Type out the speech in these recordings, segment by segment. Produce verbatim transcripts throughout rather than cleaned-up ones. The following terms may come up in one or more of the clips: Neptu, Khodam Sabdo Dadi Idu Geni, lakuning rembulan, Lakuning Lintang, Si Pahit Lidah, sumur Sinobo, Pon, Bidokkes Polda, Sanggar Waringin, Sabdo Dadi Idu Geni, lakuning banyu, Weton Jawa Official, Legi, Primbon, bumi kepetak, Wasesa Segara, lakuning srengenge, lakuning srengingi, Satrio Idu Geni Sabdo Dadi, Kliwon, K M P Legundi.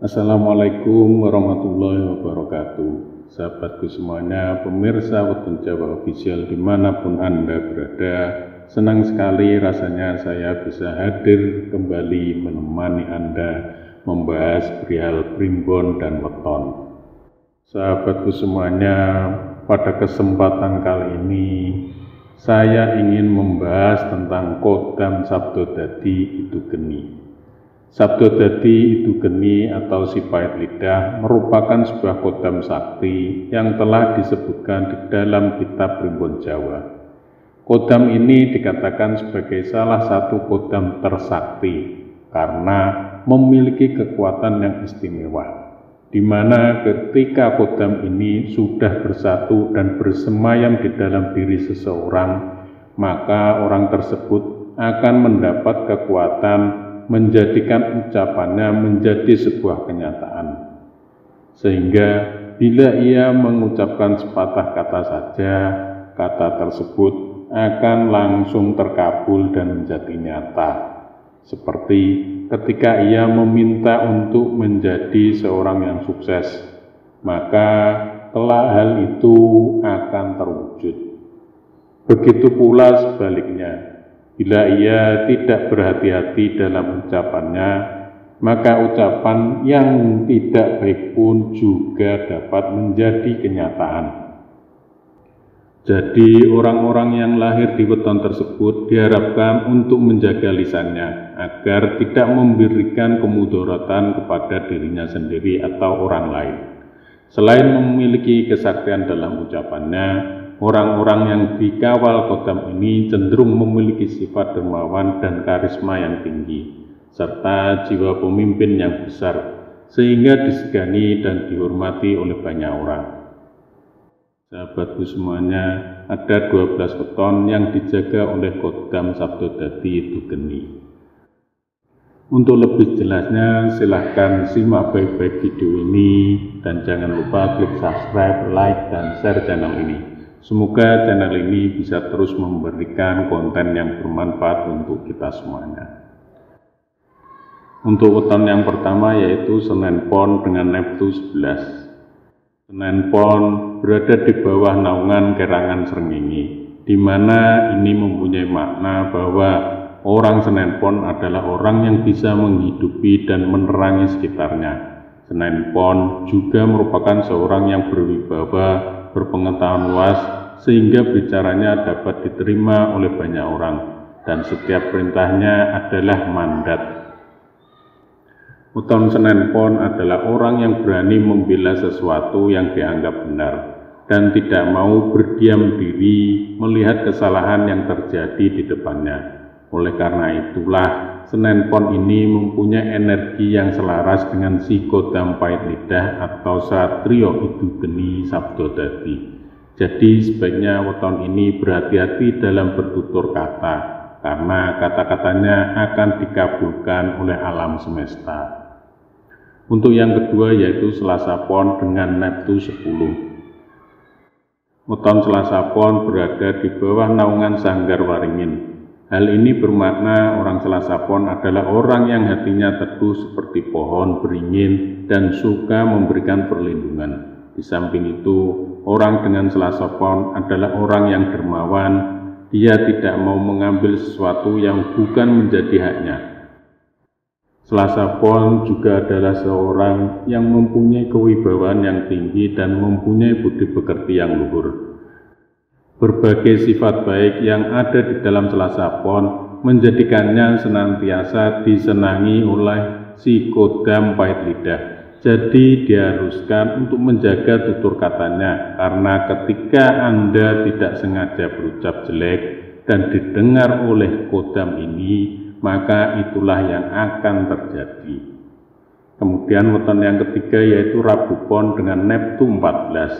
Assalamualaikum warahmatullahi wabarakatuh. Sahabatku semuanya, pemirsa Weton Jawa Official dimanapun Anda berada, senang sekali rasanya saya bisa hadir kembali menemani Anda membahas perihal primbon dan weton. Sahabatku semuanya, pada kesempatan kali ini saya ingin membahas tentang Khodam Sabdo Dadi Idu Geni. Sabdo Dadi Idu Geni atau Si Pahit Lidah merupakan sebuah khodam sakti yang telah disebutkan di dalam kitab primbon Jawa. Khodam ini dikatakan sebagai salah satu khodam tersakti karena memiliki kekuatan yang istimewa, di mana ketika khodam ini sudah bersatu dan bersemayam di dalam diri seseorang, maka orang tersebut akan mendapat kekuatan menjadikan ucapannya menjadi sebuah kenyataan. Sehingga bila ia mengucapkan sepatah kata saja, kata tersebut akan langsung terkabul dan menjadi nyata. Seperti ketika ia meminta untuk menjadi seorang yang sukses, maka kelak hal itu akan terwujud. Begitu pula sebaliknya. Bila ia tidak berhati-hati dalam ucapannya, maka ucapan yang tidak baik pun juga dapat menjadi kenyataan. Jadi orang-orang yang lahir di weton tersebut diharapkan untuk menjaga lisannya agar tidak memberikan kemudaratan kepada dirinya sendiri atau orang lain. Selain memiliki kesaktian dalam ucapannya, orang-orang yang dikawal khodam ini cenderung memiliki sifat dermawan dan karisma yang tinggi, serta jiwa pemimpin yang besar, sehingga disegani dan dihormati oleh banyak orang. Sahabatku semuanya, ada dua belas weton yang dijaga oleh Khodam Sabdo Dadi Idu Geni. Untuk lebih jelasnya, silahkan simak baik-baik video ini, dan jangan lupa klik subscribe, like, dan share channel ini. Semoga channel ini bisa terus memberikan konten yang bermanfaat untuk kita semuanya. Untuk weton yang pertama yaitu Senen Pon dengan Neptu sebelas. Senen Pon berada di bawah naungan kerangan Srengingi, di mana ini mempunyai makna bahwa orang Senen Pon adalah orang yang bisa menghidupi dan menerangi sekitarnya. Senen Pon juga merupakan seorang yang berwibawa, berpengetahuan luas, sehingga bicaranya dapat diterima oleh banyak orang, dan setiap perintahnya adalah mandat. Weton Senen Pon adalah orang yang berani membela sesuatu yang dianggap benar, dan tidak mau berdiam diri melihat kesalahan yang terjadi di depannya. Oleh karena itulah, Senen Pon ini mempunyai energi yang selaras dengan si Khodam Pahit Lidah atau Satrio Idu Geni Sabdo Dadi. Jadi sebaiknya weton ini berhati-hati dalam bertutur kata, karena kata-katanya akan dikabulkan oleh alam semesta. Untuk yang kedua yaitu Selasa Pon dengan Neptu sepuluh. Weton Selasa Pon berada di bawah naungan Sanggar Waringin. Hal ini bermakna orang Selasa Pon adalah orang yang hatinya teduh seperti pohon beringin dan suka memberikan perlindungan. Di samping itu, orang dengan Selasa Pon adalah orang yang dermawan, dia tidak mau mengambil sesuatu yang bukan menjadi haknya. Selasa Pon juga adalah seorang yang mempunyai kewibawaan yang tinggi dan mempunyai budi pekerti yang luhur. Berbagai sifat baik yang ada di dalam Selasa Pon menjadikannya senantiasa disenangi oleh si Khodam Pahit Lidah. Jadi diharuskan untuk menjaga tutur katanya, karena ketika Anda tidak sengaja berucap jelek dan didengar oleh khodam ini, maka itulah yang akan terjadi. Kemudian weton yang ketiga yaitu Rabu Pon dengan Neptu empat belas.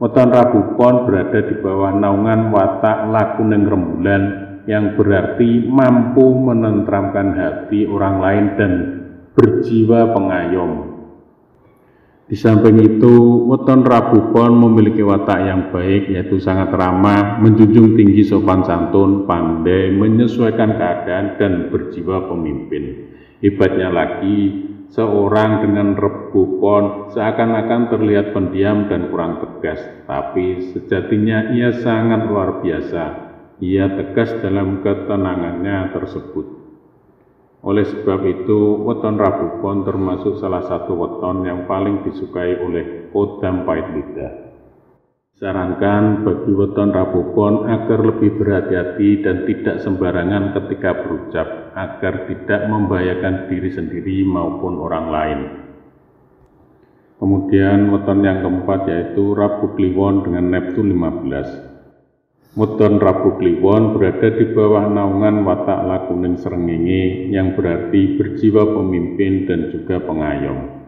Weton Rabu Pon berada di bawah naungan watak lakuning rembulan, yang berarti mampu menentramkan hati orang lain dan berjiwa pengayom. Di samping itu, weton Rabu Pon memiliki watak yang baik, yaitu sangat ramah, menjunjung tinggi sopan santun, pandai menyesuaikan keadaan, dan berjiwa pemimpin. Hebatnya lagi, Seorang dengan rebu pon seakan-akan terlihat pendiam dan kurang tegas, tapi sejatinya ia sangat luar biasa. Ia tegas dalam ketenangannya tersebut. Oleh sebab itu, weton Rabu Pon termasuk salah satu weton yang paling disukai oleh Khodam Pahit Lidah. Sarankan bagi weton Rabu Pon agar lebih berhati-hati dan tidak sembarangan ketika berucap, agar tidak membahayakan diri sendiri maupun orang lain. Kemudian weton yang keempat yaitu Rabu Kliwon dengan neptu lima belas. Weton Rabu Kliwon berada di bawah naungan watak lakuning srengenge yang berarti berjiwa pemimpin dan juga pengayom.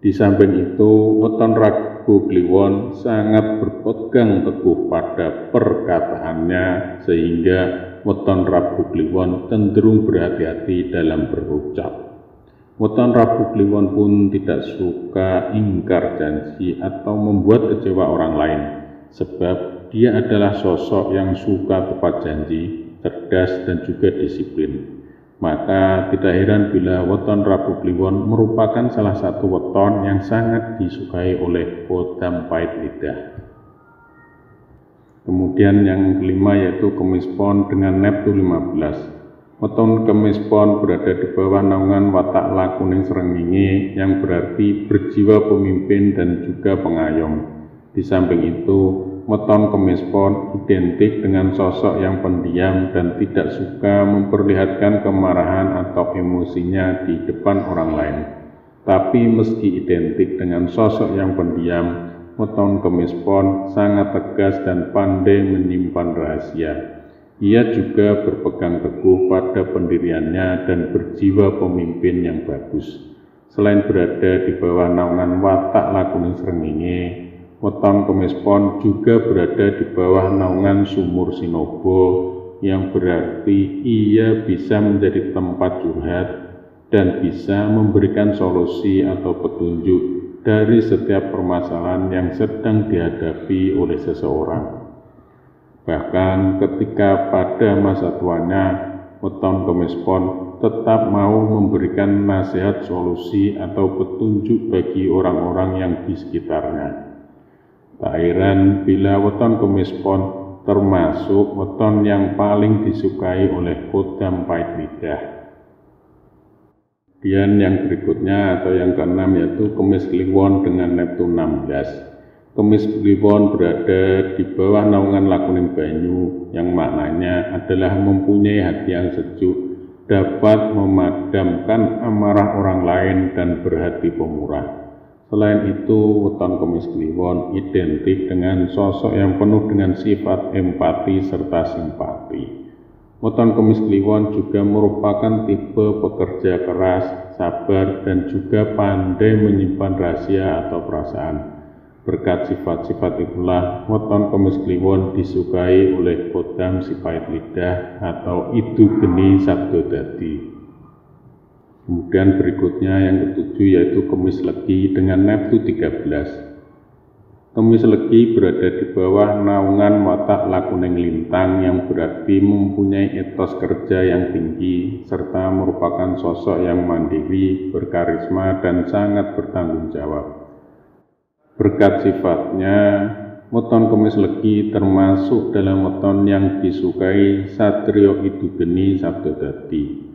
Di samping itu, weton Rabu Kliwon sangat berpegang teguh pada perkataannya, sehingga weton Rabu Kliwon cenderung berhati-hati dalam berucap. Weton Rabu Kliwon pun tidak suka ingkar janji atau membuat kecewa orang lain, sebab dia adalah sosok yang suka tepat janji, cerdas dan juga disiplin. Maka tidak heran bila weton Rabu Kliwon merupakan salah satu weton yang sangat disukai oleh Khodam Pahit Lidah. Kemudian yang kelima yaitu Kemis Pon dengan neptu lima belas. Weton Kemis Pon berada di bawah naungan watak lakuning srengingi yang berarti berjiwa pemimpin dan juga pengayom. Di samping itu, weton Kemis Pon identik dengan sosok yang pendiam dan tidak suka memperlihatkan kemarahan atau emosinya di depan orang lain. Tapi meski identik dengan sosok yang pendiam, weton Kemis Pon sangat tegas dan pandai menyimpan rahasia. Ia juga berpegang teguh pada pendiriannya dan berjiwa pemimpin yang bagus. Selain berada di bawah naungan watak lakuning srengenge, weton Kemis Pon juga berada di bawah naungan sumur Sinobo, yang berarti ia bisa menjadi tempat curhat dan bisa memberikan solusi atau petunjuk dari setiap permasalahan yang sedang dihadapi oleh seseorang. Bahkan ketika pada masa tuanya, weton Kemis Pon tetap mau memberikan nasihat, solusi atau petunjuk bagi orang-orang yang di sekitarnya. Tak heran bila weton Kemis Pon termasuk weton yang paling disukai oleh Khodam Pahit Lidah. Kemudian yang berikutnya atau yang keenam yaitu Kemis Kliwon dengan neptu enam belas. Kemis Kliwon berada di bawah naungan lakuning banyu yang maknanya adalah mempunyai hati yang sejuk, dapat memadamkan amarah orang lain dan berhati pemurah. Selain itu, weton Kemis Kliwon identik dengan sosok yang penuh dengan sifat empati serta simpati. Weton Kemis Kliwon juga merupakan tipe pekerja keras, sabar, dan juga pandai menyimpan rahasia atau perasaan. Berkat sifat-sifat itulah, weton Kemis Kliwon disukai oleh Khodam Si Pahit Lidah atau Idu Geni Sabdo Dadi. Kemudian berikutnya yang ketujuh yaitu Kemis Legi dengan neptu tiga belas. Kemis Legi berada di bawah naungan watak lakuning lintang yang berarti mempunyai etos kerja yang tinggi serta merupakan sosok yang mandiri, berkarisma dan sangat bertanggung jawab. Berkat sifatnya, weton Kemis Legi termasuk dalam weton yang disukai Satrio Idu Geni Sabdo Dadi.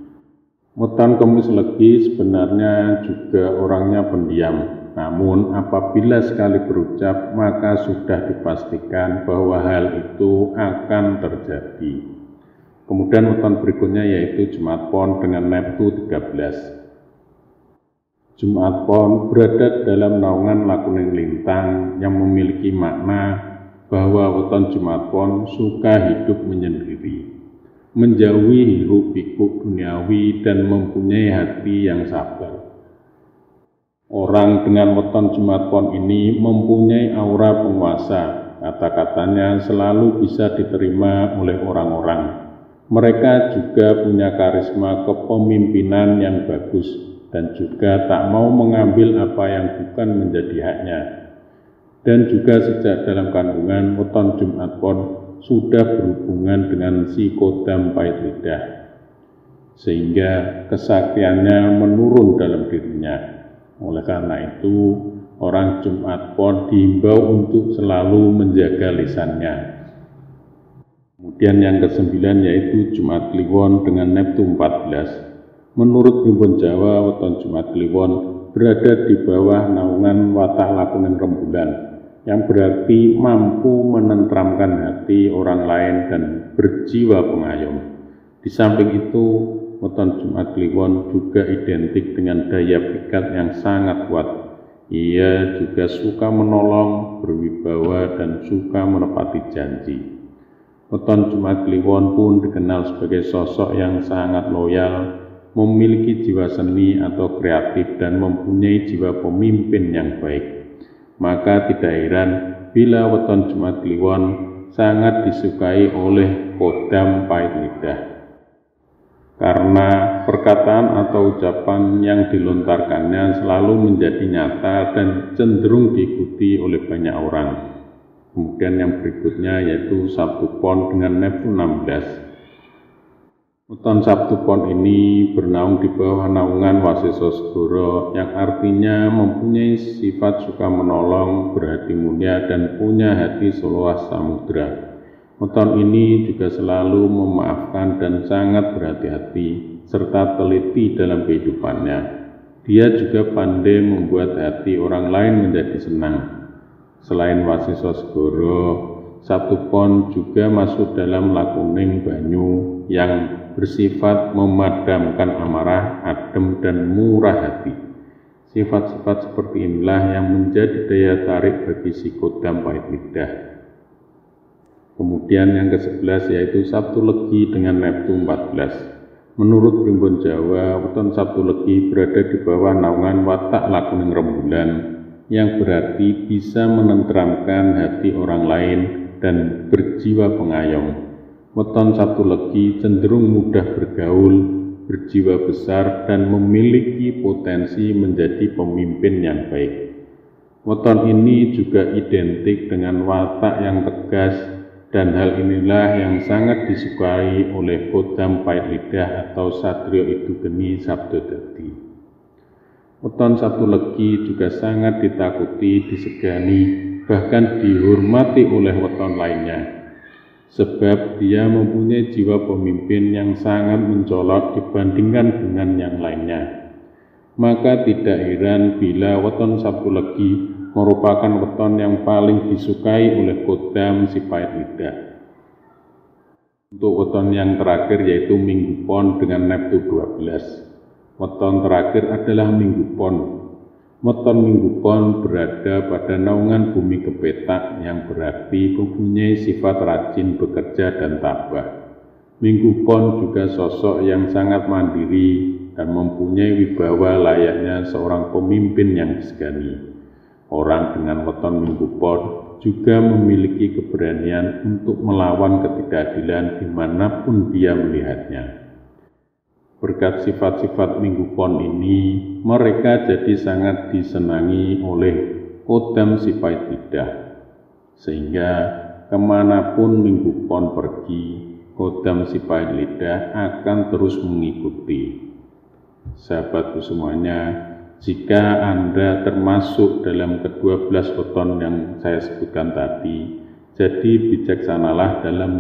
Weton Kemis Legi sebenarnya juga orangnya pendiam, namun apabila sekali berucap maka sudah dipastikan bahwa hal itu akan terjadi. Kemudian weton berikutnya yaitu Jumat Pon dengan neptu tiga belas. Jumat Pon berada dalam naungan lakuning lintang yang memiliki makna bahwa weton Jumat Pon suka hidup menyendiri, menjauhi hiruk pikuk duniawi dan mempunyai hati yang sabar. Orang dengan weton Jumat Pon ini mempunyai aura penguasa, kata-katanya selalu bisa diterima oleh orang-orang. Mereka juga punya karisma kepemimpinan yang bagus dan juga tak mau mengambil apa yang bukan menjadi haknya. Dan juga sejak dalam kandungan, weton Jumat Pon sudah berhubungan dengan si Khodam Pahit Lidah. sehingga kesaktiannya menurun dalam dirinya. Oleh karena itu, orang Jumat Pon diimbau untuk selalu menjaga lisannya. Kemudian yang kesembilan yaitu Jumat Kliwon dengan Neptun empat belas. Menurut Himpun Jawa, weton Jumat Kliwon berada di bawah naungan watah lakuning rembulan, yang berarti mampu menentramkan hati orang lain dan berjiwa pengayom. Di samping itu, weton Jumat Kliwon juga identik dengan daya pikat yang sangat kuat. Ia juga suka menolong, berwibawa, dan suka menepati janji. Weton Jumat Kliwon pun dikenal sebagai sosok yang sangat loyal, memiliki jiwa seni atau kreatif, dan mempunyai jiwa pemimpin yang baik. Maka tidak heran bila weton Jumat Kliwon sangat disukai oleh Khodam Pahit Lidah, karena perkataan atau ucapan yang dilontarkannya selalu menjadi nyata dan cenderung diikuti oleh banyak orang. Kemudian yang berikutnya yaitu Sabtu Pon dengan Neptun enam belas. Weton Sabtu Pon ini bernaung di bawah naungan Wasesa Segara, yang artinya mempunyai sifat suka menolong, berhati mulia, dan punya hati seluas samudra. Weton ini juga selalu memaafkan dan sangat berhati-hati serta teliti dalam kehidupannya. Dia juga pandai membuat hati orang lain menjadi senang. Selain Wasesa Segara, Sabtu Pon juga masuk dalam lakuning banyu yang bersifat memadamkan amarah, adem, dan murah hati. Sifat-sifat seperti inilah yang menjadi daya tarik bagi si Khodam Pahit Lidah. Kemudian yang kesebelas yaitu Sabtu Legi dengan Neptun empat belas. Menurut Primbon Jawa, weton Sabtu Legi berada di bawah naungan watak lakuning rembulan, yang berarti bisa menenteramkan hati orang lain dan berjiwa pengayom. Weton Sabtu Legi cenderung mudah bergaul, berjiwa besar, dan memiliki potensi menjadi pemimpin yang baik. Weton ini juga identik dengan watak yang tegas, dan hal inilah yang sangat disukai oleh Khodam Pahit Lidah atau Satrio Idu Geni Sabdo Dadi. Weton Sabtu Legi juga sangat ditakuti, disegani, bahkan dihormati oleh weton lainnya, sebab dia mempunyai jiwa pemimpin yang sangat mencolok dibandingkan dengan yang lainnya. Maka tidak heran bila weton Sabtu Legi merupakan weton yang paling disukai oleh Khodam Si Pahit Lidah. Untuk weton yang terakhir yaitu Minggu Pon dengan Neptun dua belas. Weton terakhir adalah Minggu Pon. Weton Minggu Pon berada pada naungan bumi kepetak, yang berarti mempunyai sifat rajin bekerja dan tabah. Minggu Pon juga sosok yang sangat mandiri dan mempunyai wibawa layaknya seorang pemimpin yang disegani. Orang dengan weton Minggu Pon juga memiliki keberanian untuk melawan ketidakadilan dimanapun dia melihatnya. Berkat sifat-sifat Minggu Pon ini, mereka jadi sangat disenangi oleh Khodam Si Pahit Lidah, sehingga kemanapun Minggu Pon pergi, Khodam Si Pahit Lidah akan terus mengikuti. Sahabatku semuanya, jika Anda termasuk dalam kedua belas weton yang saya sebutkan tadi, jadi bijaksanalah dalam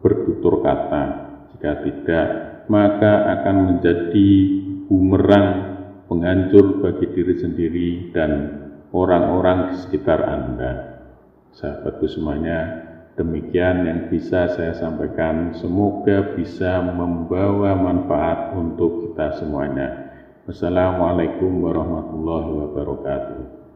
bertutur kata. Jika tidak, maka akan menjadi bumerang penghancur bagi diri sendiri dan orang-orang di sekitar Anda. Sahabatku semuanya, demikian yang bisa saya sampaikan. Semoga bisa membawa manfaat untuk kita semuanya. Wassalamualaikum warahmatullahi wabarakatuh.